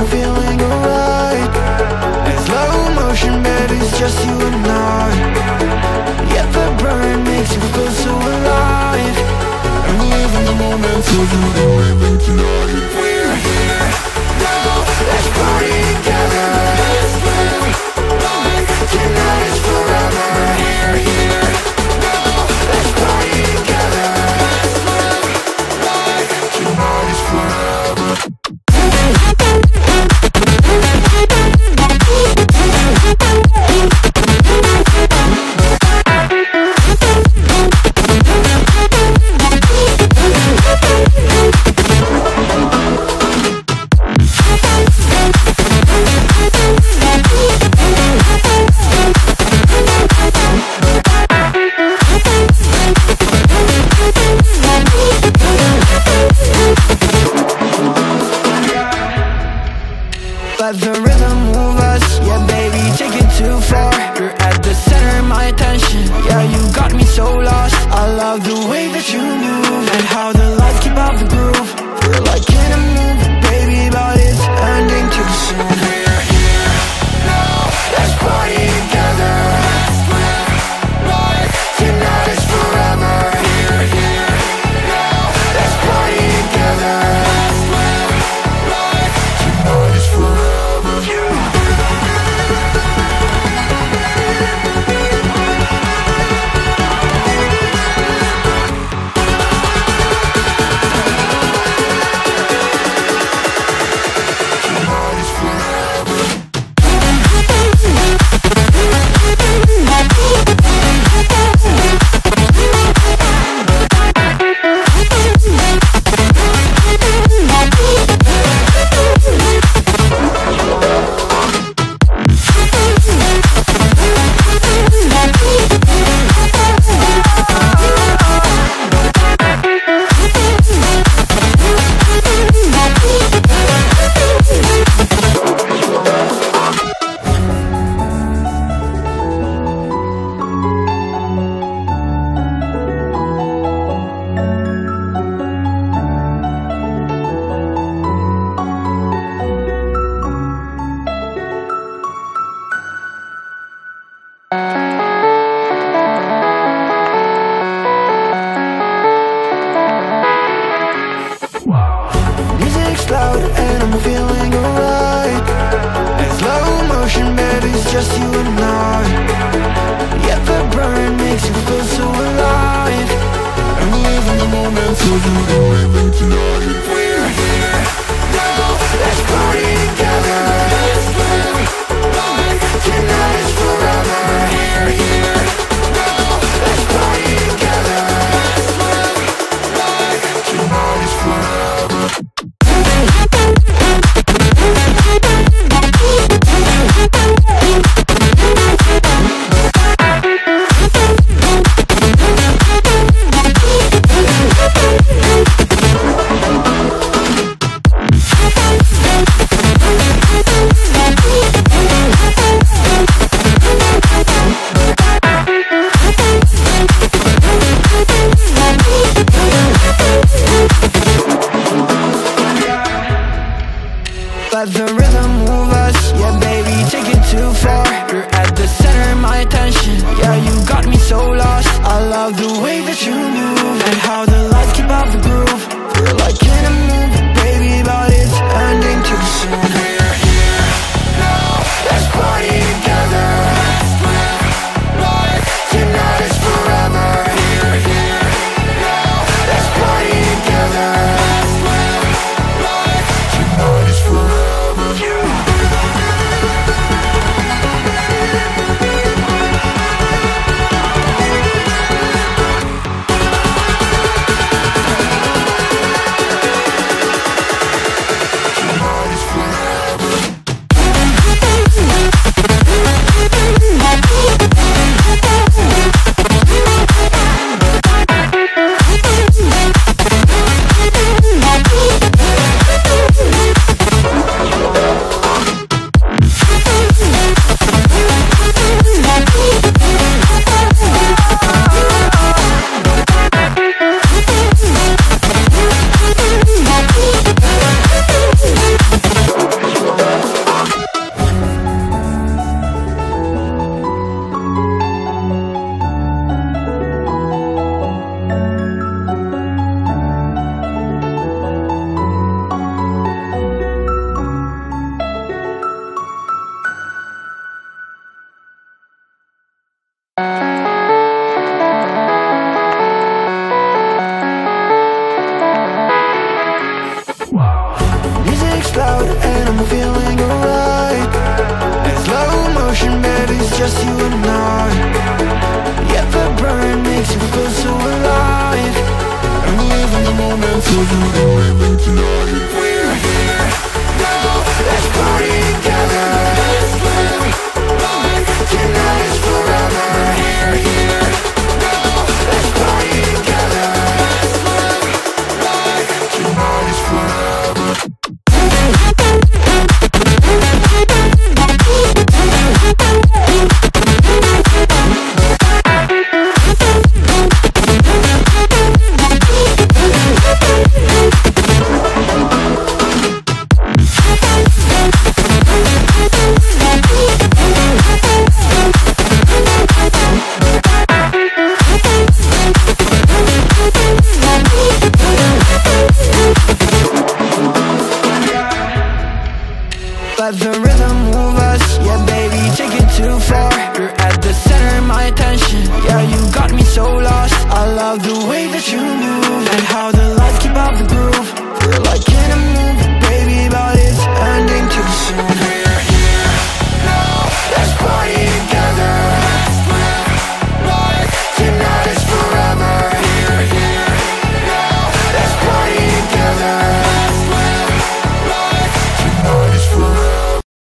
I'm feeling alright. In slow motion, baby, it's just you and I. Yet the burn makes you feel so alive. I'm living the moment, so you can live it tonight. We're here now, let's party together. Let's live life, tonight is forever. We're here now, let's party together. Let's live life, tonight is forever. Let the rhythm move us, yeah baby, take it too far. You're at the center of my attention, yeah you got me so lost. I love the way that you move, and how the lights keep out the groove. We're like in a movie, baby, but it's ending too soon. We're here now, let's party together. Let's live life, tonight is forever. We're here now, let's party together. And I'm feeling alright. In slow motion, baby, it's just you and I. Yet the burn makes you feel so alive. I'm living the moment, so you can live it tonight. We're here now, let's party together. Let's live life, tonight is forever. We're here now, let's party together. Let's live life, tonight is forever. Let the rhythm move us, yeah baby, take it too far. You're at the center of my attention, yeah you got me so lost. I love the way that you move, and how the lights keep out the groove. We're like in a movie, baby, but it's ending too soon. We're here now, let's party together. Let's live life, tonight is forever. We're here now, let's party together. 'Cause you